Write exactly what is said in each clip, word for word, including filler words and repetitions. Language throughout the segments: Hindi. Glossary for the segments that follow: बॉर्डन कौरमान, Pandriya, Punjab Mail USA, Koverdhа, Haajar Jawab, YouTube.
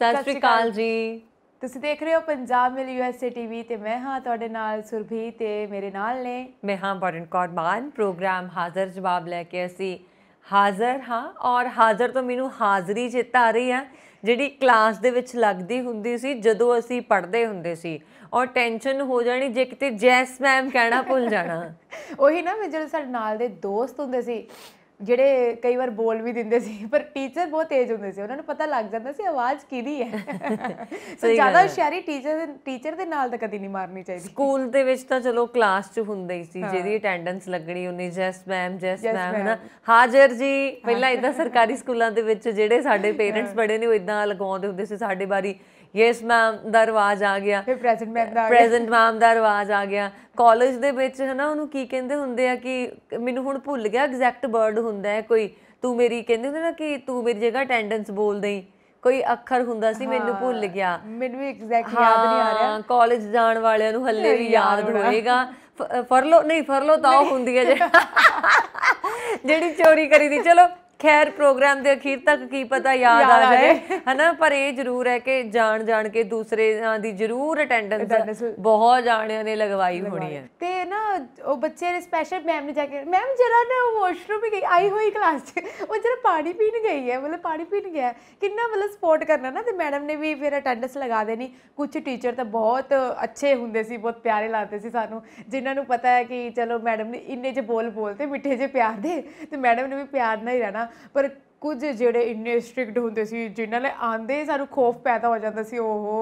सत श्री अकाल जी। तुसी देख रहे हो पंजाब मेल यूएसए टीवी ते मैं हाँ तुहाडे नाल सुरभी ते मेरे नाल ने मैं हाँ बॉर्डन कौरमान। प्रोग्राम हाज़र जवाब लैके असी हाज़र हाँ और हाज़र तो मैनू हाज़री चेता आ रही है जिहड़ी क्लास दे विच लगदी हुंदी सी जदों असी पढ़दे हुंदे सी और टेंशन हो जानी जे किते जैस मैम कहना भुल जाना। उही ना मैं जिहड़े साडे नाल दे दोस्त हुंदे सी ਜਿਹੜੇ ਕਈ ਵਾਰ ਬੋਲ ਵੀ ਦਿੰਦੇ ਸੀ ਪਰ ਟੀਚਰ ਬਹੁਤ ਤੇਜ਼ ਹੁੰਦੇ ਸੀ ਉਹਨਾਂ ਨੂੰ ਪਤਾ ਲੱਗ ਜਾਂਦਾ ਸੀ ਆਵਾਜ਼ ਕਿਹਦੀ ਹੈ। ਸੋ ਜ਼ਿਆਦਾ ਹੁਸ਼ਿਆਰੀ ਟੀਚਰ ਟੀਚਰ ਦੇ ਨਾਲ ਤਾਂ ਕਦੀ ਨਹੀਂ ਮਾਰਨੀ ਚਾਹੀਦੀ। ਸਕੂਲ ਦੇ ਵਿੱਚ ਤਾਂ ਚਲੋ ਕਲਾਸ 'ਚ ਹੁੰਦੇ ਹੀ ਸੀ ਜਿਹਦੀ ਅਟੈਂਡੈਂਸ ਲੱਗਣੀ ਉਹਨੇ ਜੈਸ ਮੈਮ ਜੈਸ ਮੈਮ ਹੈ ਨਾ ਹਾਜ਼ਰ ਜੀ। ਪਹਿਲਾਂ ਇਦਾਂ ਸਰਕਾਰੀ ਸਕੂਲਾਂ ਦੇ ਵਿੱਚ ਜਿਹੜੇ ਸਾਡੇ ਪੇਰੈਂਟਸ ਬੜੇ ਨੇ ਉਹ ਇਦਾਂ ਲਗਾਉਂਦੇ ਹੁੰਦੇ ਸੀ ਸਾਡੇ ਬਾਰੀ ਯੈਸ ਮੈਮ ਦਾ ਰਿਵਾਜ਼ ਆ ਗਿਆ ਫਿਰ ਪ੍ਰੈਜ਼ੈਂਟ ਮੈਮ ਦਾ ਪ੍ਰੈਜ਼ੈਂਟ ਮੈਮ ਦਾ ਰਿਵਾਜ਼ ਆ ਗਿਆ। ਕਾਲਜ ਦੇ ਵਿੱਚ ਹੈ ਨਾ ਉਹਨੂੰ ਕੀ ਕਹਿੰਦੇ ਹੁੰਦੇ ਆ ਕਿ ਮੈਨੂੰ ਹੁਣ ਭੁੱਲ ਗਿਆ ਐਗਜ਼ੈਕਟ ਵਰਡ ਹੁੰਦਾ ਹੈ ਕੋਈ ਤੂੰ ਮੇਰੀ ਕਹਿੰਦੇ ਹੁੰਦੇ ਨਾ ਕਿ ਤੂੰ ਮੇਰੀ ਜਗ੍ਹਾ ਅਟੈਂਡੈਂਸ ਬੋਲ ਦੇਈ ਕੋਈ ਅੱਖਰ ਹੁੰਦਾ ਸੀ ਮੈਨੂੰ ਭੁੱਲ ਗਿਆ। ਮੈਨੂੰ ਵੀ ਐਗਜ਼ੈਕਟ ਯਾਦ ਨਹੀਂ ਆ ਰਿਹਾ। ਕਾਲਜ ਜਾਣ ਵਾਲਿਆਂ ਨੂੰ ਹੱਲੇ ਵੀ ਯਾਦ ਹੋਏਗਾ ਫਰਲੋ ਨਹੀਂ ਫਰਲੋ ਤਾਂ ਉਹ ਹੁੰਦੀ ਹੈ ਜਿਹੜੀ ਚੋਰੀ ਕਰੀ ਦੀ। ਚਲੋ खैर प्रोग्राम के अखीर तक की पता याद आ जाए है ना पर ये जरूर है कि जान जान के दूसरे दी जरूर अटेंडेंस बहुत जाने ने लगवाई होनी है ते ना वो बच्चे ने स्पेशल मैम ने जाके मैम जरा ना वॉशरूम में गई आई हुई क्लास वो जरा पानी पीने गई है मतलब पानी पीने गया कितना मतलब सपोर्ट करना ना तो मैडम ने भी फिर अटेंडेंस लगा देनी। कुछ टीचर तो बहुत अच्छे होंगे सी बहुत प्यारे लाते सी सानू जिन्होंने पता है कि चलो मैडम ने इन्ने जे बोल बोलते मिठे जे प्यार दे तो मैडम ने भी प्यार ना ही रहना पर कुछ जोड़े इन्ने स्ट्रिक्ट होंगे सी जिन्होंने आते ही सानू खौफ पैदा हो जाता सी ओहो।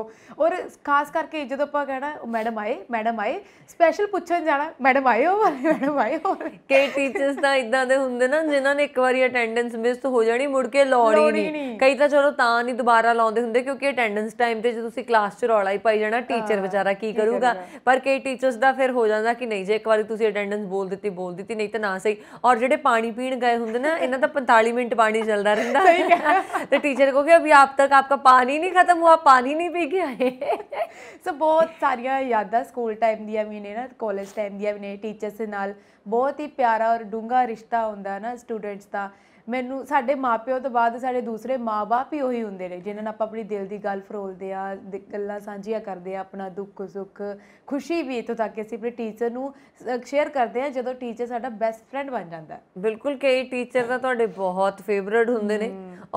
और खास करके जो आप कहना मैडम आए मैडम आए स्पैशल पुछन जाना मैडम आए हो मैडम आए हो कई टीचर्स तो इदा के होंगे ना जिन्होंने एक बार अटेंडेंस मिस हो जानी मुड़ के लाउनी नहीं कई तो चलो तो नहीं दोबारा लाते होंगे क्योंकि अटेंडेंस टाइम पर जो तुम क्लास च रौला ही पाई जाना टीचर बेचारा की करूँगा पर कई टीचर्स का फिर हो जाता कि नहीं जो एक बार तुम अटेंडेंस बोल दी बोल दी नहीं तो ना सही। और जो पानी पीन गए होंगे ना इन्हों का पैंताली मिनट पानी चलता रहता है तो टीचर को अभी आप तक आपका पानी नहीं खत्म हुआ पानी नहीं पी के आए। सो बहुत सारिया यादा स्कूल टाइम दिया भी ने ना कॉलेज टाइम दिया भी ने टीचर्स के नाल बहुत ही प्यारा और डूंगा रिश्ता होंदा ना स्टूडेंट्स का। मैनू साडे माँ प्यो तो बाद साडे दूसरे माँ बाप ही उही हुंदे ने जिन्हां नाल आपां अपनी दिल की गल फरोलदे आ गल्लां सांझियां करदे आ अपना दुख सुख खुशी भी इत्थों तक कि असीं अपने टीचर नूं शेयर करदे आ जदों टीचर साडा बेस्ट फ्रेंड बन जांदा है। बिल्कुल कई टीचर तां तुहाडे बहुत फेवरेट हुंदे ने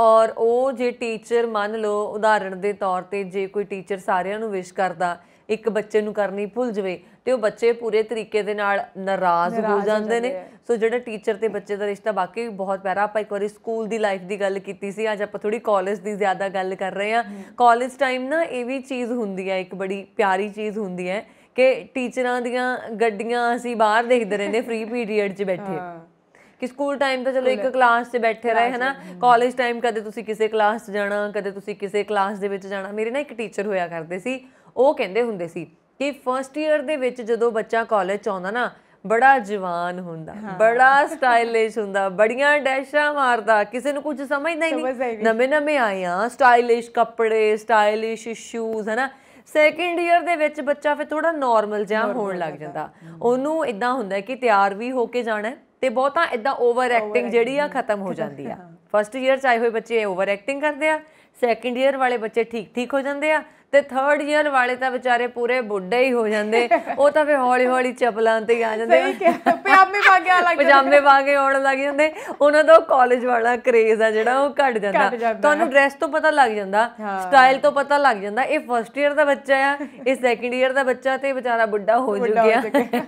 और वो जे टीचर मान लो उदाहरण के तौर पर जे कोई टीचर सारियां नूं विश करदा एक बच्चे नूं करनी भुल जाए तो वो बच्चे पूरे तरीके दे नाल नाराज़ हो जाते हैं। सो जो टीचर तो बच्चे का रिश्ता वाकई बहुत प्यारा। आप एक बार स्कूल की लाइफ की गल की अज आप थोड़ी कॉलेज की ज़्यादा गल कर रहे हैं। कॉलेज टाइम ना ये भी चीज़ होंगी है एक बड़ी प्यारी चीज़ होंगी है कि टीचर दियाँ गड्डियाँ असी बाहर देखते रहने फ्री पीरियड बैठे कि स्कूल टाइम तो चलो एक क्लास से बैठे रहे है ना कॉलेज टाइम कदे तुसी किसी क्लास च जाना कदे तुसी किसी क्लास दे विच जाना। मेरे ना एक टीचर होया करते सी ਉਹ ਕਹਿੰਦੇ ਹੁੰਦੇ ਸੀ ਕਿ ਫਸਟ ਈਅਰ ਦੇ ਵਿੱਚ ਜਦੋਂ ਬੱਚਾ ਕਾਲਜ ਚ ਆਉਂਦਾ ਨਾ ਬੜਾ ਜਵਾਨ ਹੁੰਦਾ ਬੜਾ ਸਟਾਈਲਿਸ਼ ਹੁੰਦਾ ਬੜੀਆਂ ਡੈਸ਼ਾਂ ਮਾਰਦਾ ਕਿਸੇ ਨੂੰ ਕੁਝ ਸਮਝਦਾ ਹੀ ਨਹੀਂ ਨਵੇਂ ਨਵੇਂ ਆਏ ਆ ਸਟਾਈਲਿਸ਼ ਕੱਪੜੇ ਸਟਾਈਲਿਸ਼ ਸ਼ੂਜ਼ ਹੈ ਨਾ। ਸੈਕਿੰਡ ਈਅਰ ਦੇ ਵਿੱਚ ਬੱਚਾ ਫਿਰ ਥੋੜਾ ਨੋਰਮਲ ਜਿਹਾ ਹੋਣ ਲੱਗ ਜਾਂਦਾ ਉਹਨੂੰ ਇਦਾਂ ਹੁੰਦਾ ਕਿ ਤਿਆਰ ਵੀ ਹੋ ਕੇ ਜਾਣਾ ਤੇ ਬਹੁਤਾ ਇਦਾਂ ਓਵਰ ਐਕਟਿੰਗ ਜਿਹੜੀ ਆ ਖਤਮ ਹੋ ਜਾਂਦੀ ਆ। ਫਸਟ ਈਅਰ ਚ ਆਏ ਹੋਏ ਬੱਚੇ ਓਵਰ ਐਕਟਿੰਗ ਕਰਦੇ ਆ ਸੈਕਿੰਡ ਈਅਰ ਵਾਲੇ ਬੱਚੇ ਠੀਕ ਠੀਕ ਹੋ ਜਾਂਦੇ ਆ ਤੇ ਥਰਡ ਈਅਰ ਵਾਲੇ ਤਾਂ ਵਿਚਾਰੇ ਪੂਰੇ ਬੁੱਢੇ ਹੀ ਹੋ ਜਾਂਦੇ ਉਹ ਤਾਂ ਫਿਰ ਹੌਲੀ ਹੌਲੀ ਚਪਲਾਂ ਤੇ ਆ ਜਾਂਦੇ ਪਜਾਮੇ ਪਾ ਕੇ ਆ ਲੱਗ ਜਾਂਦੇ ਪਜਾਮੇ ਪਾ ਕੇ ਆਉਣ ਲੱਗ ਜਾਂਦੇ ਉਹਨਾਂ ਦਾ ਕਾਲਜ ਵਾਲਾ ਕਰੇਜ਼ ਆ ਜਿਹੜਾ ਉਹ ਘਟ ਜਾਂਦਾ। ਤੁਹਾਨੂੰ ਡਰੈਸ ਤੋਂ ਪਤਾ ਲੱਗ ਜਾਂਦਾ ਸਟਾਈਲ ਤੋਂ ਪਤਾ ਲੱਗ ਜਾਂਦਾ ਇਹ ਫਸਟ ਈਅਰ ਦਾ ਬੱਚਾ ਆ ਇਹ ਸੈਕਿੰਡ ਈਅਰ ਦਾ ਬੱਚਾ ਤੇ ਵਿਚਾਰਾ ਬੁੱਢਾ ਹੋ ਚੁੱਕਿਆ।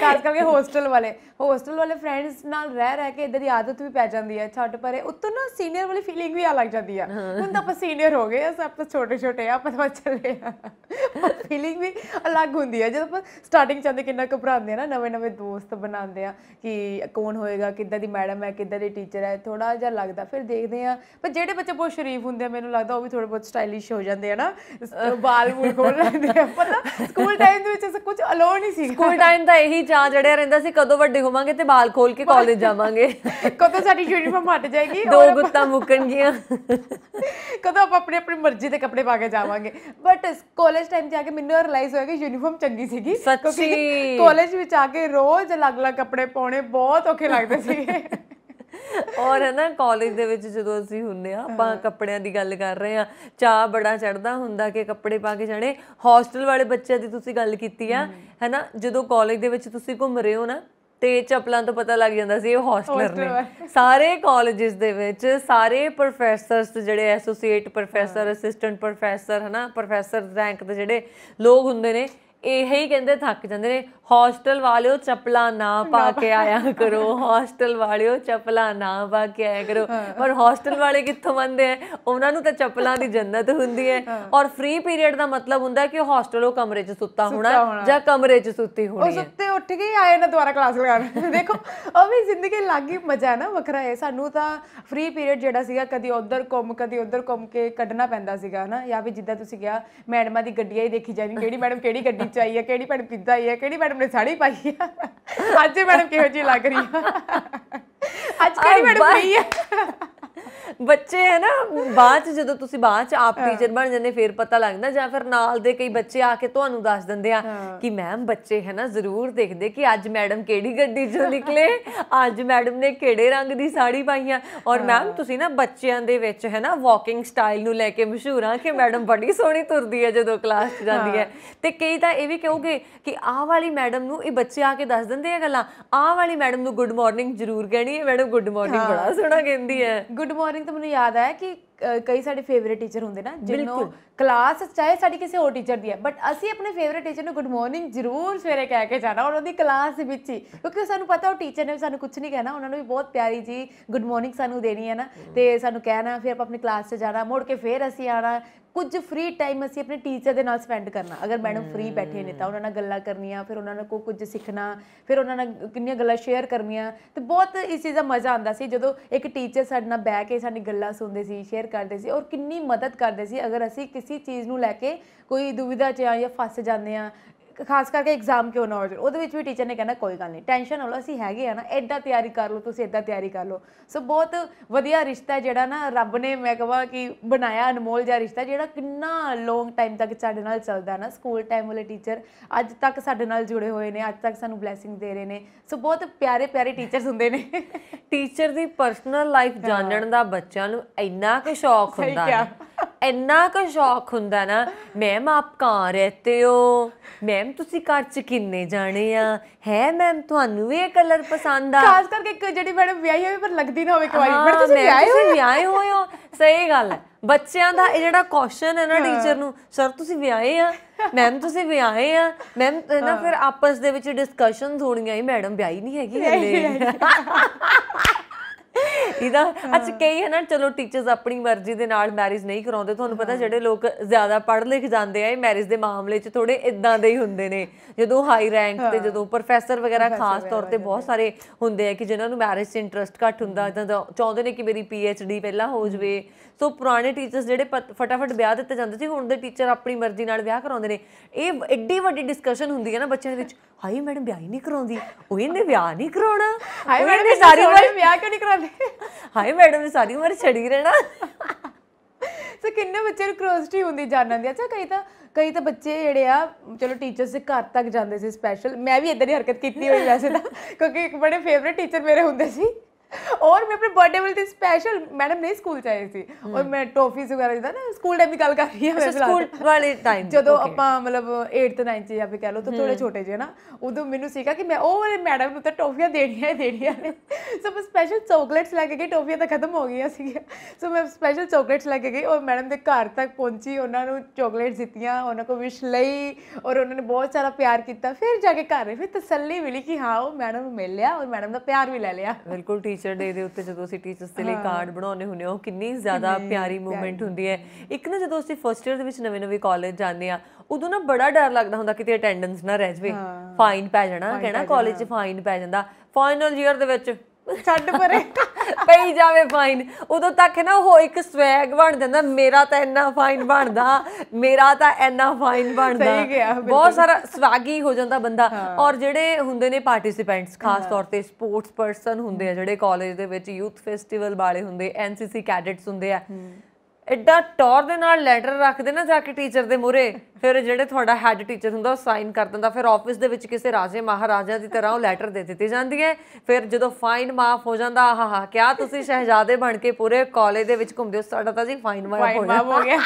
खास करके होस्टल वाले होस्टल वाले फ्रेंड्स नाल रह रह के इधर आदत भी पै जाती है छोटे पर उत्तों ना सीनियर वाली फीलिंग भी आ लग जाती है हम तो आप सीनियर हो गए सब तो छोटे छोटे आप पता चले फीलिंग भी अलग होंगी है जो आप स्टार्टिंग चाहते कि घबराते ना नवे नवे दोस्त बनाते हैं कि कौन होएगा किदा दी मैडम है किदा दी टीचर है थोड़ा जहा लगता फिर देखते हैं पर जेडे बच्चे बहुत शरीफ होंगे मैंने लगता वो भी थोड़े बहुत स्टाइलिश हो जाते हैं ना बाल बूल खोल लेते हैं पता स्कूल टाइम कुछ अलाउ नहीं सी स्कूल टाइम का यही चाह चढ़िया रहिंदा सी कदों वड्डे होवांगे ते बाल खोल के कॉलेज जावांगे कदों साडी यूनिफॉर्म हट जाएगी दो गुत्ता मुकणगीआं कदों आप अपनी अपनी मर्जी दे कपड़े पा के जावांगे। बट कॉलेज टाइम जाके मैनूं रियलाइज होया कि यूनिफॉर्म चंगी सीगी क्योंकि कॉलेज विच आके रोज अलग अलग कपड़े पाने बहुत औखे लगदे सी और है ना कॉलेज के विच जदों असीं हुंदे आ आपां कपड़ियां दी गल कर रहे आ, चा बड़ा चढ़दा हुंदा कि कपड़े पा के जाणे। हॉस्टल वाले बच्चे दी तुसीं गल कीती आ है ना, जदों कॉलेज दे विच तुसीं घुम रहे हो ना ਤੇ ਚਪਲਾਂ ਤੋਂ ਪਤਾ ਲੱਗ ਜਾਂਦਾ ਸੀ ਇਹ ਹੌਸਟਲਰ ਨੇ। ਸਾਰੇ ਕਾਲਜਸ ਦੇ ਵਿੱਚ ਸਾਰੇ ਪ੍ਰੋਫੈਸਰਸ ਜਿਹੜੇ ਐਸੋਸੀਏਟ ਪ੍ਰੋਫੈਸਰ ਅਸਿਸਟੈਂਟ ਪ੍ਰੋਫੈਸਰ ਹੈ ਨਾ ਪ੍ਰੋਫੈਸਰ ਰੈਂਕ ਦੇ ਜਿਹੜੇ ਲੋਕ ਹੁੰਦੇ ਨੇ यही कहते थक जाते हॉस्टल वाले चपला ना पा के आया करो, हॉस्टल वाले चपला ना पा के आया करो। पर हॉस्टल वाले कितों मनते हैं, उन्होंने तो चपलों की जन्नत होंगी है। और फ्री पीरियड का मतलब होंगे है कि हॉस्टलों कमरे च सुता होना या कमरे च सुती होनी, सुते उठ के आए ना दोबारा क्लास लगाना। देखो और भी जिंदगी अलग ही मजा है ना, वखरा है। सानू तो फ्री पीरियड जिहड़ा सीगा कदी उधर घुम कदी उधर घुम के कड्ढना पैंदा सीगा है ना, या फिर जिद्दां तुसीं कहा मैडमां दी गड्डियां ही देखी जानी, किहड़ी मैडम किहड़ी गड्डी चाहिए, केड़ी मैडम पिज्जा आई है, केड़ी मैडम ने साड़ी पाई है, आज मैडम केहो जी लग रही है, आज केड़ी मैडम फ्री है। बच्चे है ना बाद च जदों तुसीं बाद च आप टीचर बन जाने फिर पता लगदा, जां फिर नाल दे कई बच्चे आके तुहानूं दस दिंदे आ कि मैम बच्चे है ना जरूर देखदे कि अज मैडम केड़ी गड्डी चों निकले, अज मैडम ने केड़े रंग दी साड़ी पाई आ। और मैम तुसीं ना बच्चियां दे विच है ना वॉकिंग स्टाइल नूं लैके मशहूर आ कि मैडम बड़ी सोहणी तुरदी है जदों क्लास च जांदी है। ते कई तां इह वी कहोगे कि आह वाली मैडम नूं इह बच्चे आके दस दिंदे आ गल्लां, आह वाली मैडम नूं गुड मॉर्निंग जरूर कहणी है, मैडम गुड मॉर्निंग बड़ा सोहणा कहंदी है। गुड मॉर्निंग तो मैं याद आया कि कई सारे फेवरेट टीचर होंगे ना जिन्हों क्लास चाहे साड़ी किसी और टीचर दी है, बट असी अपने फेवरेट टीचर ने गुड मॉर्निंग जरूर सवेरे कह के जाना और उन्होंने क्लास विच ही, क्योंकि सानू पता उस टीचर ने भी सानू कुछ नहीं कहना, उन्होंने भी बहुत प्यारी जी गुड मॉर्निंग सानू देनी है ना, तो सानू कहना फिर आप अपनी क्लास से जाना, मुड़ के फिर असी आना। कुछ फ्री टाइम असी अपने टीचर दे नाल स्पेंड करना, अगर मैडम फ्री बैठे ने तो उन्होंने गल्लां करनियां, फिर उन्होंने को कुछ सीखना, फिर उन्होंने किन्नियां गल्लां शेयर करनियां, तो बहुत इस चीज़ दा मज़ा आंदा सी जदों एक टीचर साडे नाल बैठ के साडी गल्लां सुनदे सी, शेयर करदे सी और किन्नी मदद करदे सी अगर असी किसी चीज़ नूं लैके कोई दुविधा च आं जां फस जांदे आं, खास करके एग्जाम क्यों ना हो जाए वो भी टीचर ने कहना कोई गल नहीं टेंशन लो असी है ना, एदा तैयारी कर लो तुम, एदा तैयारी कर लो। सो बहुत वधिया रिश्ता है जिहड़ा ना रब ने मैं कहा कि बनाया अनमोल जिहा रिश्ता जिहड़ा किन्ना लॉन्ग टाइम तक साडे नाल चलदा ना। स्कूल टाइम वाले टीचर अज तक साडे नाल जुड़े हुए हैं, अज तक सानू ब्लैसिंग दे रहे हैं। सो बहुत प्यारे प्यारे टीचर्स हुंदे ने। टीचर की परसनल लाइफ जानण दा बच्चों नूं इन्ना क शौक हुंदा है, इन्ना का शौक हुंदा ना, मैम आप कहाँ रहते हो, मैम तुसी घर च किन्ने जाने आ, है मैम तुहानू वी इह कलर पसंद आ, खास करके एक जेहड़ी मैडम विआही होवे पर लगदी ना होवे कुआरी, पर तुसी विआहे होए विआहे होए हो। सही गल है, बच्चों का यह जो क्वेश्चन है ना टीचर नूं, सर तुसी विआहे आ, मैम तुसी विआहे आ, मैम ना फिर आपस दे विच डिस्कशन होणीआं, मैडम विआही नहीं हैगी ਇਹਦਾ। अच्छा कई है ना चलो टीचर्स अपनी मर्जी के नाल मैरिज नहीं कराते, ਤੁਹਾਨੂੰ पता ਜਿਹੜੇ ਲੋਕ ਜ਼ਿਆਦਾ ਪੜ੍ਹ ਲਿਖ ਜਾਂਦੇ ਆ ਇਹ ਮੈਰਿਜ ਦੇ ਮਾਮਲੇ 'ਚ ਥੋੜੇ ਇਦਾਂ ਦੇ ਹੀ ਹੁੰਦੇ ਨੇ, ਜਦੋਂ ਹਾਈ ਰੈਂਕ ਤੇ ਜਦੋਂ ਪ੍ਰੋਫੈਸਰ ਵਗੈਰਾ ਖਾਸ ਤੌਰ ਤੇ ਬਹੁਤ ਸਾਰੇ ਹੁੰਦੇ ਆ ਕਿ ਜਿਨ੍ਹਾਂ ਨੂੰ ਮੈਰਿਜ 'ਚ ਇੰਟਰਸਟ ਘੱਟ ਹੁੰਦਾ, ਇਦਾਂ ਚਾਹੁੰਦੇ ਨੇ ਕਿ ਮੇਰੀ ਪੀ ਐਚ ਡੀ ਪਹਿਲਾਂ ਹੋ ਜਾਵੇ। ਸੋ ਪੁਰਾਣੇ ਟੀਚਰਸ ਜਿਹੜੇ ਫਟਾਫਟ ਵਿਆਹ ਦਿੱਤੇ ਜਾਂਦੇ ਸੀ, ਹੁਣ ਦੇ ਟੀਚਰ ਆਪਣੀ ਮਰਜ਼ੀ ਨਾਲ ਵਿਆਹ ਕਰਾਉਂਦੇ ਨੇ। ਇਹ ਐਡੀ ਵੱਡੀ ਡਿਸਕਸ਼ਨ ਹੁੰਦੀ ਹੈ ਨਾ ਬੱਚਿਆਂ ਦੇ ਵਿੱਚ, ਹਾਈ ਮੈਡਮ ਵਿਆਹ ਹੀ ਨਹੀਂ ਕਰਾਉਂਦੀ, ਉਹ ਇਹਨੇ ਵਿਆਹ ਨਹੀਂ ਕਰਾਉਣਾ, ਹਾਈ ਮੈਡਮ ਸਾਰੀ ਉਮਰ ਵਿਆਹ ਕਿਉਂ ਨਹੀਂ ਕਰਾਉਂਦੇ, ਹਾਏ ਮੈਡਮ ਨੇ ਸਾਰੀ ਉਮਰ ਛੜੀ ਰਹਿਣਾ। ਸੋ ਕਿੰਨੇ ਬੱਚੇ ਨੂੰ ਕਰਿਓਸਿਟੀ ਹੁੰਦੀ ਜਾਣਨ ਦੀ। ਅੱਛਾ ਕਈ ਤਾਂ ਕਈ ਤਾਂ ਬੱਚੇ ਜਿਹੜੇ ਆ ਚਲੋ ਟੀਚਰਸ ਦੇ ਘਰ ਤੱਕ ਜਾਂਦੇ ਸੀ ਸਪੈਸ਼ਲ, ਮੈਂ ਵੀ ਇਦਾਂ ਦੀ ਹਰਕਤ ਕੀਤੀ ਹੋਈ ਵੈਸੇ ਤਾਂ, ਕਿਉਂਕਿ ਇੱਕ ਬੜੇ ਫੇਵਰੇਟ ਟੀਚਰ ਮੇਰੇ ਹੁੰਦੇ ਸੀ और मैं अपने बर्थडे वाले दिन स्पेशल मैडम नहीं स्कूल चाहिए थी और मैं टॉफीज वगैरह था ना, स्कूल टाइम की गल कर रही है, स्कूल वाले टाइम जो आप मतलब एट नाइन्थ या फिर कह लो तो थोड़े छोटे जे ना, उदो मैनू सीखा कि मैं वो वाले मैडम को तो टॉफियां देनियां ही देनियां ने। सो मैं स्पैशल चॉकलेट्स लैके गई, टॉफियां तो खत्म हो गई सी। सो मैं स्पैशल चॉकलेट्स लैके गई और मैडम के घर तक पहुंची, उन्होंने चॉकलेट्स दित्तियां, उन्होंने को विश लई और उन्होंने बहुत सारा प्यार किया, फिर जाके घर फिर तसल्ली मिली कि हाँ वो मैडम को मिल लिया और मैडम का प्यार भी लै लिया। बिल्कुल टीचर डे दे उत्ते जदों असीं टीचर्स दे लई कार्ड बनाउने हुंदे आ, कितनी ज़्यादा प्यारी मूवमेंट हुंदी है। एक ना जदों असीं फर्स्ट ईयर दे विच नवें नवें कॉलेज जाने आ उदों ना बड़ा डर लगदा हुंदा किते अटेंडेंस ना रह जावे, फाइन पै जाना, कहना कॉलेज च फाइन पै जांदा, फाइनल ईयर दे विच छड्ड परे ਪਈ ਜਾਵੇ ਫਾਈਨ, ਉਦੋਂ ਤੱਕ ਨਾ ਉਹ ਇੱਕ ਸਵੈਗ ਬਣ ਜਾਂਦਾ, ਮੇਰਾ ਤਾਂ ਇੰਨਾ ਫਾਈਨ ਬਣਦਾ, ਮੇਰਾ ਤਾਂ ਇੰਨਾ ਫਾਈਨ ਬਣਦਾ, ਬਹੁਤ ਸਾਰਾ ਸਵਾਗੀ ਹੋ ਜਾਂਦਾ ਬੰਦਾ। ਔਰ ਜਿਹੜੇ ਹੁੰਦੇ ਨੇ ਪਾਰਟਿਸਿਪੈਂਟਸ ਖਾਸ ਤੌਰ ਤੇ ਸਪੋਰਟਸ ਪਰਸਨ ਹੁੰਦੇ ਆ ਜਿਹੜੇ ਕਾਲਜ ਦੇ ਵਿੱਚ ਯੂਥ ਫੈਸਟੀਵਲ ਵਾਲੇ ਹੁੰਦੇ, ਐਨ ਸੀ ਸੀ ਕੈਡਟਸ ਹੁੰਦੇ ਆ, एडा टौर दे नाल लैटर रखते ना जाके टीचर के मूहरे, फिर जो थोड़ा हैड टीचर होंगे साइन कर दिता, फिर ऑफिस के किसी राजे महाराजा की तरह वो लैटर दे दी जाती है। फिर जो फाइन माफ हो जाता, हाँ हाँ क्या तुम शहजादे बन के पूरे कॉलेज घूमते हो, साडा तां जी फाइन माफ हो गया।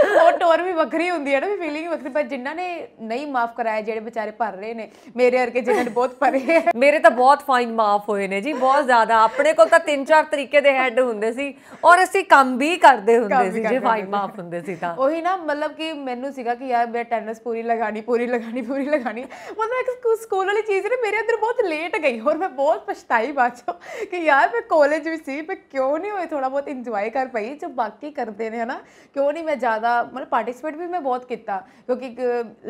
वो टोर भी वक्री होंगी है ना, फीलिंग भी वक्री, पर जिन्होंने नहीं माफ कराया, जो बेचारे भर रहे हैं मेरे वर्गे जिन्होंने बहुत भरे, मेरे तो बहुत फाइन माफ होए ने जी, बहुत ज्यादा। अपने को तीन चार तरीके के हैड होंगे सी और असीं काम भी करते होंगे सी जे फाइन माफ होंगे सी तां ओही ना, मतलब कि मैनूं सीगा कि यार मैं अटेंडेंस पूरी लगानी पूरी लगानी पूरी लगानी, मतलब स्कूल वाली चीज़ ना मेरे अंदर बहुत लेट गई और मैं बहुत पछताई बाद चो कि यार मैं कॉलेज भी सी, मैं क्यों नहीं हुई थोड़ा बहुत इंजॉय कर पाई जो बाकी करते हैं ना, क्यों नहीं मैं ज़्यादा मतलब पार्टिसिपेट भी मैं बहुत किया क्योंकि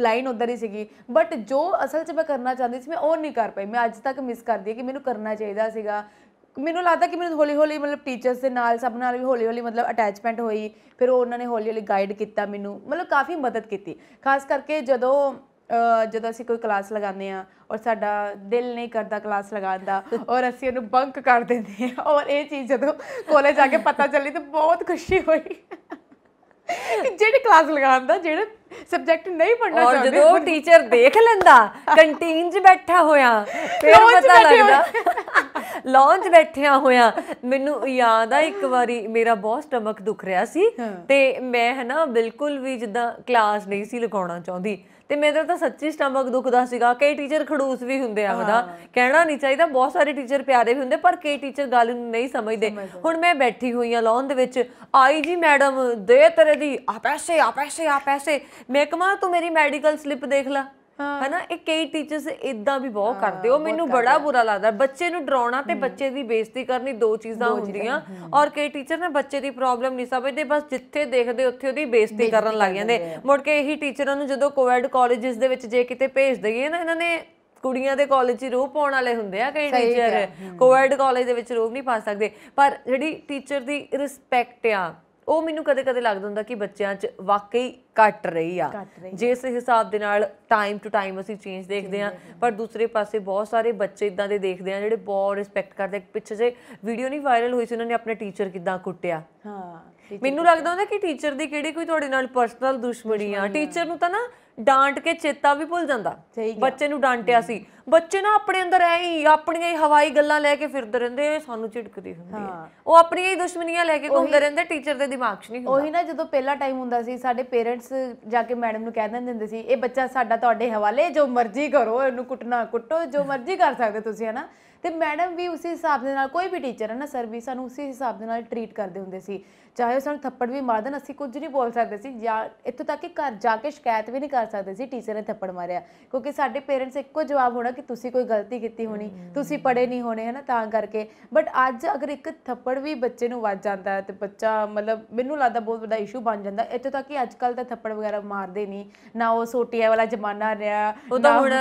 लाइन उधर ही सी, बट जो असल च मैं करना चाहती थी मैं वो नहीं कर पाई, मैं अज तक मिस कर दी कि मैंने करना चाहिए। मैंने लगता कि मैं हौली हौली मतलब टीचर्स के नाल सब नाल भी हौली हौली मतलब अटैचमेंट हुई, फिर उन्होंने हौली हौली गाइड किया, मैं मतलब काफ़ी मदद की, खास करके जो जो असी कोई क्लास लगाते हैं और साडा दिल नहीं करता क्लास लगाने का और असी उन्हें बंक कर देते हैं, और ये चीज़ जो कॉलेज आके पता चली तो बहुत खुशी हुई। जेडी क्लास लगांदा जेडे सब्जेक्ट नहीं पढ़ना चाहते और जो टीचर देख लंदा कैंटीन च बैठा होया, फिर पता लगदा लॉन्च बैठिया होया। मैनू याद आ एक बारी मेरा बहुत स्टमक दुख रहा सी ते मैं है ना बिल्कुल भी जिद्दां क्लास नहीं सी लगाउणा चाहुंदी ते मेरा तो सच्ची स्टमक दुखदा सीगा। कई टीचर खड़ूस भी होंदे आ, उहदा कहना नहीं चाहिदा, बहुत सारे टीचर प्यारे भी होंदे पर कई टीचर गल नहीं समझदे। हुण मैं बैठी हुई आ लॉन दे विच, आई जी मैडम दे तेरे दी आ पैसे आ पैसे आ पैसे, मैं कहां तू मेरी मेडिकल स्लिप देख ला है ना। एक कई टीचर्स इदा भी बहुत करते हो, मैनू बड़ा बुरा लगता। बच्चे नू डराउणा ते बच्चे दी बेइज्जती करनी दो चीज़ां होंदियां, और कई टीचर ना बच्चे दी प्रॉब्लम नहीं समझते, बस जिथे देखते उत्थे ओहदी बेइज्जती करन लग जांदे। मुड़ के इही टीचरां नू जदों कोएड कॉलेजेस दे विच जे किते भेज दईए ना, इन्हां ने कुड़ियां दे कॉलेज रोह पाने वाले होंदे आ, कई टीचर कोएड कॉलेज दे विच रोह नहीं पा सकदे। पर जिहड़ी टीचर दी रिस्पैक्ट आ ਉਹ ਮੈਨੂੰ ਕਦੇ-ਕਦੇ ਲੱਗਦਾ ਹੁੰਦਾ ਕਿ ਬੱਚਿਆਂ 'ਚ ਵਾਕਈ ਘਟ ਰਹੀ ਆ, ਜਿਸ ਹਿਸਾਬ ਦੇ ਨਾਲ ਟਾਈਮ ਟੂ ਟਾਈਮ ਅਸੀਂ ਚੇਂਜ ਦੇਖਦੇ ਆ। ਪਰ ਦੂਸਰੇ ਪਾਸੇ ਬਹੁਤ ਸਾਰੇ ਬੱਚੇ ਇਦਾਂ ਦੇ ਦੇਖਦੇ ਆ ਜਿਹੜੇ ਬਹੁਤ ਰਿਸਪੈਕਟ ਕਰਦੇ। ਪਿੱਛੇ ਜੇ ਵੀਡੀਓ ਨਹੀਂ ਵਾਇਰਲ ਹੋਈ ਸੀ, ਉਹਨਾਂ ਨੇ ਆਪਣੇ ਟੀਚਰ ਕਿਦਾਂ ਕੁੱਟਿਆ। ਹਾਂ, ਮੈਨੂੰ ਲੱਗਦਾ ਹੁੰਦਾ ਕਿ ਟੀਚਰ ਦੀ ਕਿਹੜੀ ਕੋਈ ਤੁਹਾਡੇ ਨਾਲ ਪਰਸਨਲ ਦੁਸ਼ਮਣੀ ਆ। ਟੀਚਰ ਨੂੰ ਤਾਂ ਨਾ डांट के चेता भी भुल जाता, बच्चे नू डांटिया सी, बच्चे ना अपने अंदर ऐ अपनियां ही हवाई गल्लां लैके फिरदे रहिंदे, सानू झिड़कदी हुंदी है, ओह अपनियां ही दुश्मनियां लैके घूमदे रहिंदे, टीचर दे दिमाग च नहीं हुंदा। ओही ना जदों पहला टाइम हुंदा सी, साडे पेरेंट्स जाके मैडम नू कह दिंदे सी इह बच्चा साडा तुहाडे हवाले, जो मर्जी करो, इहनू कुटना कुटो, जो मर्जी कर सकदे तुसीं, है ना। तो मैडम भी उसी हिसाब के कोई भी टीचर है ना, सर भी सूँ उसी हिसाब के ट्रीट करते होंगे सी, चाहे वो सूँ थप्पड़ भी मार देन, असी कुछ नहीं बोल सकते सी, या इतों तक कि घर जाके शिकायत भी नहीं कर सकते सी टीचर ने थप्पड़ मारिया, क्योंकि साढ़े पेरेंट्स एको जवाब होना कि तुसी कोई गलती की होनी, तुसी पढ़े नहीं होने, है ना, तां करके। बट अज अगर एक थप्पड़ भी बच्चे नूं वज जाता है तो बच्चा मतलब मैनूं लगदा बहुत बड़ा इशू बन जाता है। इतों तक कि अजकल तो थप्पड़ वगैरह मारते नहीं ना, वो सोटिया वाला जमाना रहा, हुण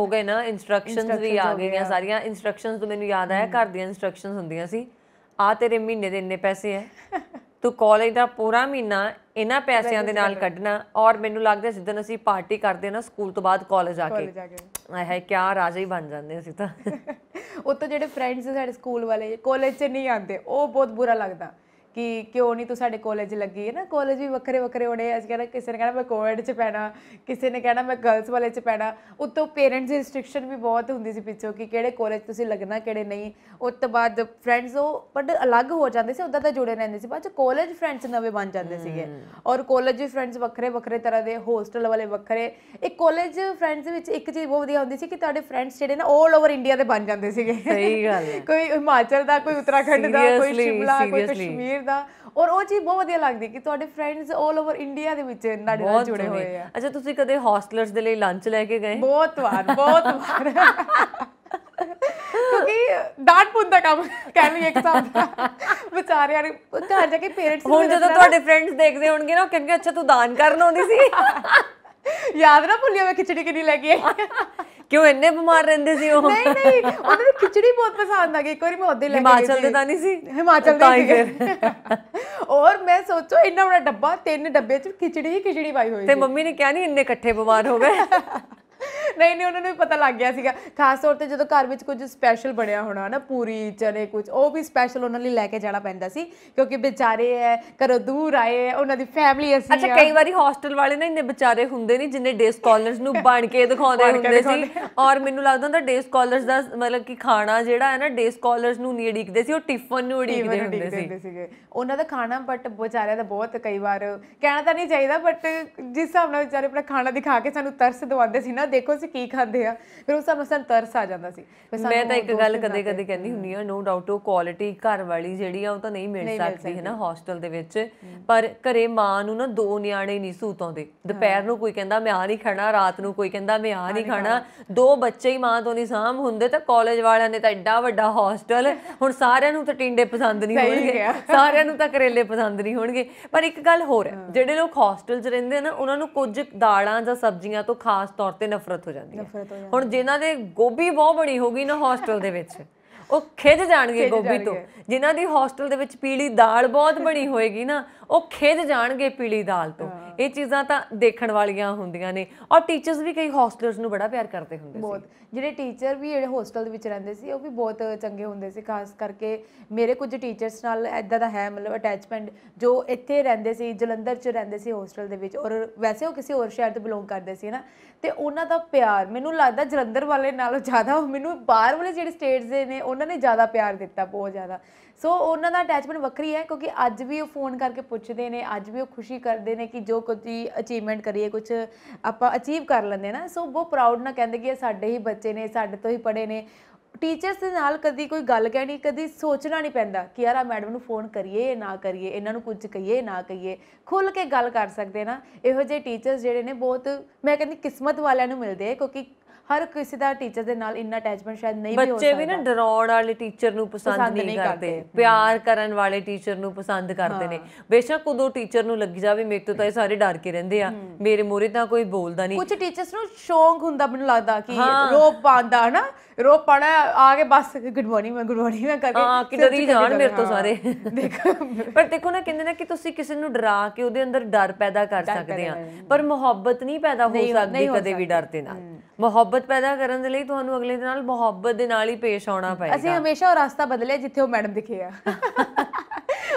हो गए ना इंस्ट्रक्शनस भी आ गई सारियां। इंस्ट्रक्शन तो मैनू याद आया घर दी इंस्ट्रक्शनस हुंदियां सी, आ तेरे महीने दे इन्ने पैसे है, तू कॉलेज दा पूरा महीना इन्हां पैसियां दे नाल कड्ढना। और मैनू लगदा जिद्दन असीं पार्टी करदे ना स्कूल तो बाद कॉलेज आके, आए क्या राजा ही बन जांदे असीं तां। उत्तों जिहड़े फ्रेंड्स साडे स्कूल वाले कॉलेज च नहीं आंदे, ओह बहुत बुरा लगदा कि क्यों नहीं तू साढ़े कॉलेज लगी, है ना। कॉलेज भी वक्रे वक्रे होने, अस कहना किसी ने कहना मैं कोविड च पैना, किसी ने कहना मैं गर्ल्स वाले च पैना, उत्तों पेरेंट्स की रिस्ट्रिक्शन भी बहुत होंगी सी पिछों कि केड़े कॉलेज तुसी लगना केड़े नहीं। उस तो बाद फ्रेंड्स वो बट अलग हो जाते थे, उदा तो जुड़े रहते थे, बाद कॉलेज फ्रेंड्स नवे बन जाते थे, और कॉलेज भी फ्रेंड्स वक्रे वक्रे तरह के, होस्टल वाले वक्रे। एक कॉलेज फ्रेंड्स में एक चीज़ बहुत वधिया होंदी सी कि तुहाडे फ्रेंड्स जिहड़े ना ऑल ओवर इंडिया के बन जाते थे, कोई हिमाचल का, कोई उत्तराखंड का, कोई शिमला, कोई कश्मीर। और वो चीज़ बहुत वधिया लगती कि तुहाडे फ्रेंड्स ऑल ओवर इंडिया दे विच नाड़े नाल जुड़े होए आ। अच्छा, तुसीं कदे हॉस्टलर्स दे लई लंच लैके गए? बहुत वार बहुत वार क्योंकि डांट पुंदा काम कह लईए इक हिसाब दा, बेचारे यार घर जाके पेरेंट्स हुण जदों तुहाडे फ्रेंड्स देखदे होणगे ना, कहणगे अच्छा तूं दान करन आउंदी सी, याद ना भुल्लियो मैं खिचड़ी किन्नी लैके आई, क्यों इन्ने बीमार रहंदे सी ओह। नहीं नहीं, उन्हें खिचड़ी बहुत पसंद आ गई, एक बार मैं ओदे लैके हिमाचल दे तां नहीं सी, हिमाचल दे ही। और मैं सोचो इन्ना बड़ा डब्बा, तीन डब्बे च खिचड़ी ही खिचड़ी पाई हुई, ते मम्मी ने क्या नहीं इन्ने इकट्ठे बीमार हो गए। नहीं नहीं उन्होंने भी पता लग गया सीगा खास तौर पर जो घर में कुछ स्पैशल बनया होना ना पूरी चने कुछ वो भी स्पैशल उन्होंने लैके जाना पैंदा सी क्योंकि बेचारे है घरों दूर आए है उन्होंने फैमिली ऐसी। अच्छा कई बार हॉस्टल वाले ना इन्ने बेचारे होंगे नहीं जिन्हें डे स्कॉलर्स नूं बन के दिखाते होंगे और मैनू लगता होंगे डे स्कॉलर्स का मतलब कि खाना जिहड़ा है ना डे स्कॉलर्स नूं नहीं उड़ीकदे सी और टिफन नूं उड़ीकदे हुंदे सी उन्हां दा खाना बट बेचारियां दा बहुत कई बार कहना तो नहीं चाहिए बट जिस हिसाब नाल बेचारे अपना खाना दिखा के सानू तरस दवांदे सी ना देखो सी की खांदे आ फिर उस हिसाब नाल तरस आ जांदा सी। मैं तो एक गल कदे कदे कहनी हुंदी आ नो डाउट वो क्वालिटी घर वाली जिहड़ी आ ओ तां नहीं मिल सकदी है ना हॉस्टल दे विच पर घरे मां नूं ना दो नियाणे नहीं सूत आउंदे दोपहर नूं कोई कहंदा मैं आ नहीं खाना रात नूं कोई कहंदा मैं आ नहीं खाना दो बच्चे ही मां तो नहीं साम हुंदे तां कॉलेज वालियां ने तां एड्डा वड्डा हॉस्टल हुण सारियां नूं तां टिंडे पसंद नहीं होणगे सारियां नूं तां करेले पसंद नहीं होणगे पर एक गल होर है जिहड़े लोग हॉस्टल च रहिंदे ना उन्हां नूं कुछ दालां जां सब्जियां तो खास तौर ते नफरत हो जांदी है। हुण जिन्हां दे गोभी बहुत बणी होगी ना हॉस्टल दे विच ਉਹ ਖਿੱਚ ਜਾਣਗੇ ਗੋਭੀ ਤੋਂ ਜਿਨ੍ਹਾਂ ਦੀ ਹੋਸਟਲ ਦੇ ਵਿੱਚ ਪੀਲੀ ਦਾਲ ਬਹੁਤ ਬਣੀ ਹੋਏਗੀ ਨਾ ਉਹ ਖਿੱਚ ਜਾਣਗੇ ਪੀਲੀ ਦਾਲ ਤੋਂ। ਇਹ ਚੀਜ਼ਾਂ ਤਾਂ ਦੇਖਣ ਵਾਲੀਆਂ ਹੁੰਦੀਆਂ ਨੇ ਔਰ ਟੀਚਰਸ ਵੀ ਕਈ ਹੋਸਟਲਰਸ ਨੂੰ ਬੜਾ ਪਿਆਰ ਕਰਦੇ ਹੁੰਦੇ ਸੀ ਬਹੁਤ ਜਿਹੜੇ ਟੀਚਰ ਵੀ ਜਿਹੜੇ ਹੋਸਟਲ ਦੇ ਵਿੱਚ ਰਹਿੰਦੇ ਸੀ ਉਹ ਵੀ ਬਹੁਤ ਚੰਗੇ ਹੁੰਦੇ ਸੀ ਖਾਸ ਕਰਕੇ ਮੇਰੇ ਕੁਝ ਟੀਚਰਸ ਨਾਲ ਇਦਾਂ ਦਾ ਹੈ ਮਤਲਬ ਅਟੈਚਮੈਂਟ ਜੋ ਇੱਥੇ ਰਹਿੰਦੇ ਸੀ ਜਲੰਧਰ 'ਚ ਰਹਿੰਦੇ ਸੀ ਹੋਸਟਲ ਦੇ ਵਿੱਚ ਔਰ ਵੈਸੇ ਉਹ ਕਿਸੇ ਹੋਰ ਸ਼ਹਿਰ ਤੋਂ ਬਿਲੋਂਗ ਕਰਦੇ ਸੀ ਨਾ ਤੇ ਉਹਨਾਂ ਦਾ ਪਿਆਰ ਮੈਨੂੰ ਲੱਗਦਾ ਜਲੰਧਰ ਵਾਲੇ ਨਾਲੋਂ ਜ਼ਿਆਦਾ ਮੈਨੂੰ ਬਾਹਰ ਵਾਲੇ ਜਿਹੜੇ ਸਟੇਟਸ ਦੇ ਨੇ उन्होंने ज़्यादा प्यार दिता बहुत ज़्यादा सो उन्होंने अटैचमेंट वक्री है क्योंकि अज भी वो फोन करके पुछते हैं अज भी वो खुशी करते हैं कि जो कुछ अचीवमेंट करिए कुछ आप अचीव कर लेंगे ना सो बहुत प्राउड ना कहते कि साढ़े ही बच्चे ने साढ़े तो ही पढ़े ने टीचर्स के नाल कभी कोई गल कहनी कभी सोचना नहीं पैंदा कि यार आ मैडम नूं फोन करिए ना करिए इन्हां नूं कुछ कहिए ना कहिए खुल के गल कर सकते ना। इहो जे टीचर्स जिहड़े ने बहुत मैं कहंदी किस्मत वालियां नूं मिलदे है क्योंकि हर किसी का टीचर दे नाल इन्ना अटैचमेंट शायद नहीं भी हो सकता। बच्चे भी ना डराउण वाले टीचर नूं पसंद नहीं करते प्यार करन वाले टीचर नूं पसंद करते ने बेशक उदों टीचर नूं लग जावे मेरे तो तां सारे डर के रहिंदे आ मेरे मोरे तां कोई बोलदा नहीं कुछ टीचर्स नूं शौक हुंदा मैनूं लगदा कि रोप पांदा है ना रोप पाना आ के बस गुड मॉर्निंग मैं गुड मॉर्निंग मैं करके हां किधर ही जाण मेरे तो सारे देखो पर देखो ना कहंदे ना कि तुसीं किसी नूं डरा के उहदे अंदर डर पैदा कर सकदे आ पर मुहब्बत नहीं पैदा हो सकदी कदे भी डर दे नाल मुहब्बत ਮੁਹੱਬਤ ਪੈਦਾ ਕਰਨ ਦੇ ਲਈ ਤੁਹਾਨੂੰ ਅਗਲੇ ਦੇ ਨਾਲ ਮੁਹੱਬਤ ਦੇ ਨਾਲ ਹੀ ਪੇਸ਼ ਆਉਣਾ ਪਏਗਾ। ਅਸੀਂ ਹਮੇਸ਼ਾ ਉਹ ਰਸਤਾ ਬਦਲਿਆ ਜਿੱਥੇ ਉਹ ਮੈਡਮ ਦਿਖੇ ਆ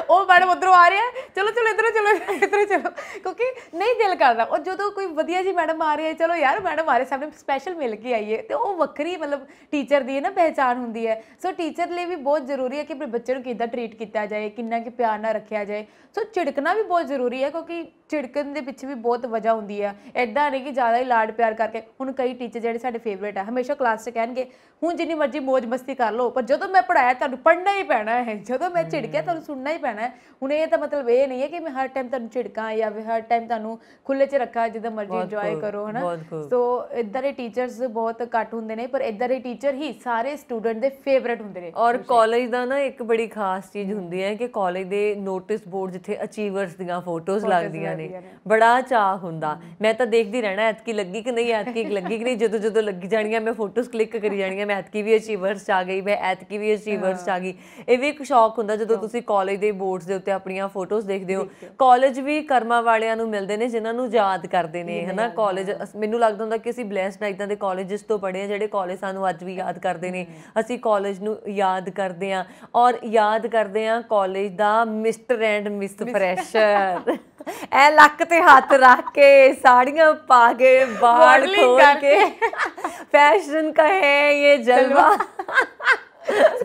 ਉਹ ਮੈਡਮ ਉਧਰੋਂ ਆ ਰਿਹਾ ਚਲੋ ਚਲੋ ਇਧਰੋਂ ਚਲੋ ਇਧਰੋਂ ਚਲੋ ਕਿਉਂਕਿ ਨਹੀਂ ਦਿਲ ਕਰਦਾ ਉਹ ਜਦੋਂ ਕੋਈ ਵਧੀਆ ਜੀ ਮੈਡਮ ਆ ਰਹੀ ਹੈ ਚਲੋ ਯਾਰ ਮੈਡਮ ਆਰੇ ਸਾਹਮਣੇ ਸਪੈਸ਼ਲ ਮਿਲ ਕੇ ਆਈਏ ਤੇ ਉਹ ਵੱਖਰੀ ਮਤਲਬ ਟੀਚਰ ਦੀ ਹੈ ਨਾ ਪਹਿਚਾਨ ਹੁੰਦੀ ਹੈ। ਸੋ ਟੀਚਰ ਲਈ ਵੀ ਬਹੁਤ ਜ਼ਰੂਰੀ ਹੈ ਕਿ ਆਪਣੇ ਬੱਚੇ ਨੂੰ ਕਿੱਦਾਂ ਟ੍ਰੀਟ ਕੀਤਾ ਜਾਏ ਕਿੰਨਾ ਕਿ ਪਿਆਰ ਨਾਲ ਰੱਖਿਆ ਜਾਏ। ਸੋ ਝਿੜਕਣਾ ਵੀ ਬਹੁਤ ਜ਼ਰੂਰੀ ਹੈ ਕਿਉਂਕਿ ਝਿੜਕਣ ਦੇ ਪਿੱਛੇ ਵੀ ਬਹੁਤ ਵਜ੍ਹਾ ਹੁੰਦੀ ਹੈ ਇੱਦਾਂ ਨਹੀਂ ਕਿ ਜ਼ਿਆਦਾ ਹੀ ਲਾਡ ਪਿਆਰ ਕਰਕੇ ਹੁਣ ਕਈ ਟੀਚਰ ਜਿਹੜੇ ਸਾਡੇ ਫੇਵਰੇਟ ਆ ਹਮੇਸ਼ਾ ਕਲਾਸ 'ਚ ਕਹਿਣਗੇ ਹੁਣ ਜਿੰਨੀ ਮਰਜ਼ੀ ਮੌਜ ਮਸਤੀ ਕਰ ਲਓ ਪਰ ਜਦੋਂ ਮੈਂ ਪੜ੍ਹਾਇਆ ਤੁਹਾਨੂੰ ਪੜ੍ਹਨਾ ਹੀ ਪੈਣਾ ਹੈ ਜਦੋਂ ਮੈਂ ਝਿੜਕਿਆ ਤੁਹਾਨੂੰ ਸੁਣਨਾ ਹੀ ਪੈਣਾ ਹੈ। ਹੁਣ ਇਹ ਤਾਂ ਮਤਲਬ ਇਹ ਨਹੀਂ ਹੈ ਕਿ ਮੈਂ ਹਰ ਟਾਈਮ ਤੁਹਾਨੂੰ ਝਿੜਕਾਂ ਜਾਂ ਹਰ ਟਾਈਮ ਤੁਹਾਨੂੰ ਖੁੱਲ੍ਹੇ 'ਚ ਰੱਖਾਂ ਜਿੱਦਾਂ ਮਰਜ਼ੀ ਇੰਜੋਏ ਕਰੋ ਹੈ ਨਾ। ਸੋ ਇੱਦਾਂ ਦੇ ਟੀਚਰਸ ਬਹੁਤ ਘੱਟ ਹੁੰਦੇ ਨੇ ਪਰ ਇੱਦਾਂ ਦੇ ਟੀਚਰ ਹੀ ਸਾਰੇ ਸਟੂਡੈਂਟ ਦੇ ਫੇਵਰੇਟ ਹੁੰਦੇ ਨੇ। ਔਰ ਕਾਲਜ ਦਾ ਨਾ ਇੱਕ ਬੜੀ ਖਾਸ ਚੀਜ਼ ਹੁੰਦੀ ਹੈ ਕਿ ਕਾਲਜ ਦੇ ਨੋਟਿਸ ਬੋਰਡ ਜਿੱਥੇ ਅਚੀਵਰਸ ਦੀਆਂ ਫੋਟੋਜ਼ ਲੱਗਦੀਆਂ ਨੇ ਬੜਾ ਚਾਅ ਹੁੰਦਾ ਮੈਂ ਤਾਂ ਦੇਖਦੀ ਰਹਿਣਾ ਐਤਕੀ ਲੱਗੀ ਕਿ ਨਹੀਂ ਐਤਕੀ ਲੱਗੀ ਕਿ ਨਹੀਂ ਜਦੋਂ ਜਦੋਂ ਲੱਗੀ ਜਾਣੀਆਂ ਮੈਂ ਫੋਟੋਜ਼ ਕਲਿੱਕ ਕਰੀ ਜਾਣੀਆਂ ਮੈਂ ਐਤਕੀ ਵੀ ਅਚੀਵਰਸ 'ਚ ਆ ਗਈ ਮੈਂ ਐਤਕੀ ਵੀ ਅਚੀਵਰਸ 'ਚ ਆ ਗਈ। ਇਹ ਵੀ ਇੱਕ ਸ਼ੌਕ ਹੁੰਦਾ ਜਦੋਂ ਤੁਸੀਂ ਕਾਲਜ ਦੇ ਬੋਰਡਸ ਦੇ ਉੱਤੇ ਆਪਣੀਆਂ ਫੋਟੋਜ਼ ਦੇਖਦੇ ਹੋ। ਕਾਲਜ ਵੀ ਕਰਮਾਂ ਵਾਲਿਆਂ ਨੂੰ ਮਿਲਦੇ ਨੇ ਜਿਨ੍ਹਾਂ ਨੂੰ ਯਾਦ ਕਰਦੇ ਨੇ ਹੈ ਨਾ ਕਾਲਜ ਮੈਨੂੰ ਲੱਗਦਾ ਹੁੰਦਾ ਕਿ ਅਸੀਂ ਬਲੈਸਡ ਆ ਇੱਦਾਂ ਦੇ ਕਾਲਜਸ ਤੋਂ ਪੜ੍ਹੇ ਹਾਂ ਜਿਹੜੇ ਕਾਲਜ ਸਾਨੂੰ ਅੱਜ ਵੀ ਯਾਦ ਕਰਦੇ ਨੇ ਅਸੀਂ ਕਾਲਜ ਨੂੰ ਯਾਦ ਕਰਦੇ ਹਾਂ ਔਰ ਯਾਦ ਕਰਦੇ ਹਾਂ ਕਾਲਜ ਦਾ ਮਿਸਟਰ ਐਂਡ ਮਿਸ ਫਰੈਸ਼ਰ ਇਹ ਲੱਕ ਤੇ ਹੱਥ ਰੱਖ ਕੇ ਸਾੜੀਆਂ ਪਾ ਕੇ ਬਾੜ ਖੋਲ ਕੇ ਫੈਸ਼ਨ ਕਾ ਹੈ ਇਹ ਜਲਵਾ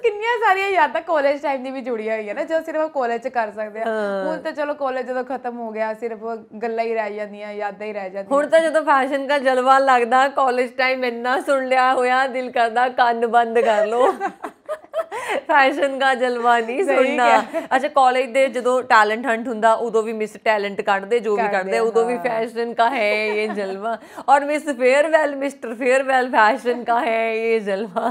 ਕਿੰਨੀਆਂ ਸਾਰੀਆਂ ਯਾਦਾਂ ਕਾਲਜ ਟਾਈਮ ਦੀ ਵੀ ਜੁੜੀਆਂ ਹੋਈਆਂ ਨਾ ਜੋ ਸਿਰਫ ਕਾਲਜ 'ਚ ਕਰ ਸਕਦੇ ਹਾਂ। ਹੁਣ ਤਾਂ ਚਲੋ ਕਾਲਜ ਜਦੋਂ ਖਤਮ ਹੋ ਗਿਆ ਸਿਰਫ ਗੱਲਾਂ ਹੀ ਰਹਿ ਜਾਂਦੀਆਂ ਯਾਦਾਂ ਹੀ ਰਹਿ ਜਾਂਦੀਆਂ। ਹੁਣ ਤਾਂ ਜਦੋਂ ਫੈਸ਼ਨ ਦਾ ਜਲਵਾ ਲੱਗਦਾ ਕਾਲਜ ਟਾਈਮ ਇੰਨਾ ਸੁਣ ਲਿਆ ਹੋਇਆ ਦਿਲ ਕਰਦਾ ਕੰਨ ਬੰਦ ਕਰ ਲਓ फैशन का जलवा नहीं सुनना। अच्छा कॉलेज दे जो टैलेंट हंट होंदा उदो भी मिस टैलेंट कढ़दे जो भी कढ़दे उदो भी फैशन का है ये जलवा और miss farewell mister farewell fashion का है ये जलवा।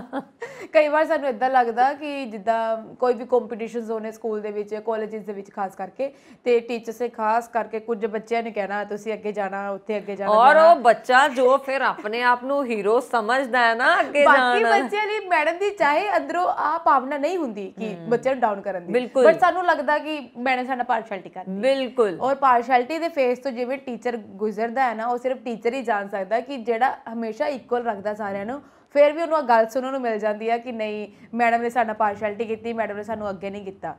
कई बार सानू इदां लगदा कि जिद्दां कोई भी कॉम्पीटिशन्स होने स्कूल दे विच कॉलेजेस दे विच खास करके ते टीचर्स ने खास करके कुछ बच्चों ने कहना तुसीं अगे जाना उत्थे अगे जाना और वो बच्चा जो फिर अपने आप नूं हीरो समझदा है ना अगे जाना बाकी बच्चे ली मैडम दी चाहे अंदरों आप भावना नहीं हुंदी कि बच्चे डाउन करन दी, बट सानू लगदा कि मैडम साडा पार्शियलिटी करदी। बिल्कुल। और पार्शियलिटी दे फेस तो जिवें टीचर गुजरदा है ना, वो सिर्फ टीचर ही जान सकदा कि जेड़ा हमेशा इक्वल रखदा सारियां नू, फिर भी उन्होंने गल सुनने मिल जाती है कि नहीं मैडम ने साडा पार्शियलिटी की, मैडम ने सानू अगे नहीं किया।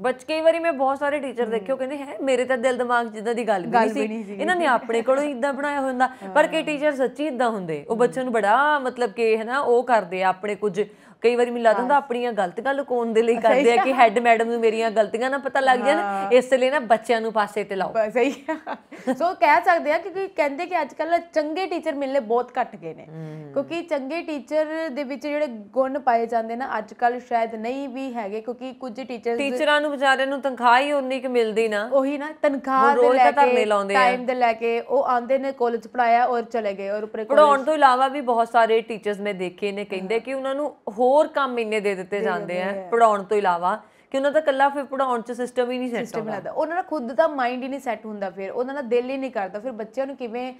बट कई बार मैं बहुत सारे टीचर देखे कहते हैं मेरे तो दिल दिमाग जिदा की गल इन्होंने अपने को इदा बनाया होंदा, पर कई टीचर सच्ची इदा होंगे वो बच्चे बड़ा मतलब कि है ना वो करते अपने कुछ कई बार मैं लगता हूँ अपनी गलतियां लुकाउन दे लई करदे आ कि हैड मैडम नूं मेरियां गलतियां ना पता लग जाए, इस लिए ना बच्चों नूं पासे ते लाओ। सही सो कह सकते हैं क्योंकि कहते कि अजकल चंगे टीचर मिलने बहुत घट गए ने, क्योंकि चंगे टीचर दे विच जिहड़े गुण पाए जाते ना अजकल शायद नहीं भी हैगे, क्योंकि कुछ टीचर टीचरां नूं बेचारियां नूं तनख्वाह ही उन्नी क मिलदी ना, ओही ना तनख्वाह दे लैके टाइम दे लैके ओह आंदे ने कॉलेज पढ़ाया और चले गए। और पढ़ाउण तों इलावा भी बहुत सारे टीचर्स मैं देखे ने कहंदे कि उन्हां नूं ਹੋਰ ਕੰਮ ਇੰਨੇ ਦੇ ਦਿੱਤੇ ਜਾਂਦੇ ਆ ਪੜਾਉਣ ਤੋਂ ਇਲਾਵਾ ਕਿ ਉਹਨਾਂ ਦਾ ਕੱਲਾ ਫਿਰ ਪੜਾਉਣ ਚ ਸਿਸਟਮ ਹੀ ਨਹੀਂ ਸੈੱਟ ਹੁੰਦਾ, ਉਹਨਾਂ ਦਾ ਖੁਦ ਦਾ ਮਾਈਂਡ ਹੀ ਨਹੀਂ ਸੈੱਟ ਹੁੰਦਾ, ਫਿਰ ਉਹਨਾਂ ਦਾ ਦਿਲ ਹੀ ਨਹੀਂ ਕਰਦਾ, ਫਿਰ ਬੱਚਿਆਂ ਨੂੰ ਕਿਵੇਂ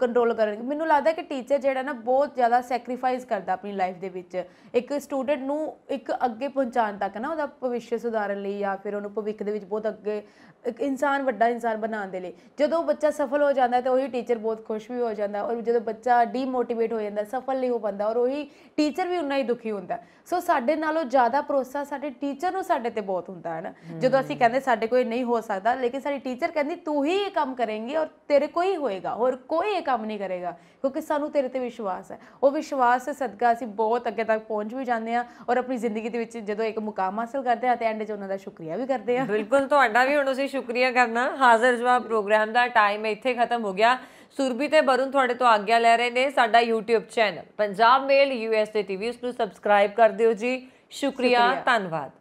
ਕੰਟਰੋਲ ਕਰਨਗੇ। ਮੈਨੂੰ ਲੱਗਦਾ ਕਿ ਟੀਚਰ ਜਿਹੜਾ ਨਾ ਬਹੁਤ ਜ਼ਿਆਦਾ ਸੈਕਰੀਫਾਈਸ ਕਰਦਾ ਆਪਣੀ ਲਾਈਫ ਦੇ ਵਿੱਚ ਇੱਕ ਸਟੂਡੈਂਟ ਨੂੰ ਇੱਕ ਅੱਗੇ ਪਹੁੰਚਾਉਣ ਤੱਕ ਨਾ, ਉਹਦਾ ਭਵਿੱਖ ਸੁਧਾਰਨ ਲਈ ਜਾਂ ਫਿਰ ਉਹਨੂੰ ਭਵਿੱਖ ਦੇ ਵਿੱਚ ਬਹੁਤ ਅੱਗੇ ਇੱਕ ਇਨਸਾਨ ਵੱਡਾ ਇਨਸਾਨ ਬਣਾਉਣ ਦੇ ਲਈ। ਜਦੋਂ ਬੱਚਾ ਸਫਲ ਹੋ ਜਾਂਦਾ ਤਾਂ ਉਹੀ ਟੀਚਰ ਬਹੁਤ ਖੁਸ਼ ਵੀ ਹੋ ਜਾਂਦਾ, ਔਰ ਜਦੋਂ ਬੱਚਾ ਡੀਮੋਟੀਵੇਟ ਹੋ ਜਾਂਦਾ ਸਫਲ ਨਹੀਂ ਹੋ ਪਾਉਂਦਾ ਔਰ ਉਹੀ ਟੀਚਰ ਵੀ ਉਨਾ ਹੀ ਦੁਖੀ ਹੁੰਦਾ। ਸੋ ਸਾਡੇ ਨਾਲੋਂ ਜ਼ਿਆਦਾ ਭਰੋਸਾ ਸਾਡੇ ਟੀਚਰ ਨੂੰ ਸਾਡੇ ਤੇ ਬਹੁਤ ਹੁੰਦਾ ਹੈ ਨਾ, ਜਦੋਂ ਅਸੀਂ ਕਹਿੰਦੇ ਸਾਡੇ ਕੋਈ ਨਹੀਂ ਹੋ ਸਕਦਾ ਲੇਕਿਨ ਸਾਡੀ ਟੀਚਰ ਕਹਿੰਦੀ ਤੂੰ ਹੀ ਇਹ ਕੰਮ ਕਰੇਂਗੀ ਔਰ ਤੇਰੇ ਕੋਈ ਹੋਏਗਾ, ਹੋਰ ਕੋਈ ਇਹ ਕੰਮ ਨਹੀਂ ਕਰੇਗਾ, ਕਿਉਂਕਿ ਸਾਨੂੰ ਤੇਰੇ ਤੇ ਵਿਸ਼ਵਾਸ ਹੈ। ਉਹ ਵਿਸ਼ਵਾਸ ਸਦਕਾ ਅਸੀਂ ਬਹੁਤ ਅੱਗੇ ਤੱਕ ਪਹੁੰਚ ਵੀ ਜਾਂਦੇ ਹਾਂ ਔਰ ਆਪਣੀ ਜ਼ਿੰਦਗੀ ਦੇ ਵਿੱਚ ਜਦੋਂ ਇੱਕ ਮੁਕਾਮ ਹਾਸਲ ਕਰਦੇ ਹਾਂ ਤੇ ਐਂਡ 'ਚ ਉਹਨਾਂ ਦਾ ਸ਼ੁਕਰੀਆ ਵੀ ਕਰਦੇ ਹਾਂ। ਬਿਲਕੁਲ, ਤੁਹਾਡਾ ਵੀ ਹੁਣ शुक्रिया करना। हाजिर जवाब प्रोग्राम का टाइम इत्थे खत्म हो गया। सुरभी ते वरुण थोड़े तो आग्ञा ले रहे हैं। साडा YouTube channel Punjab Mail USA TV उसनू सबसक्राइब कर दिओ जी। शुक्रिया, शुक्रिया। धन्नवाद।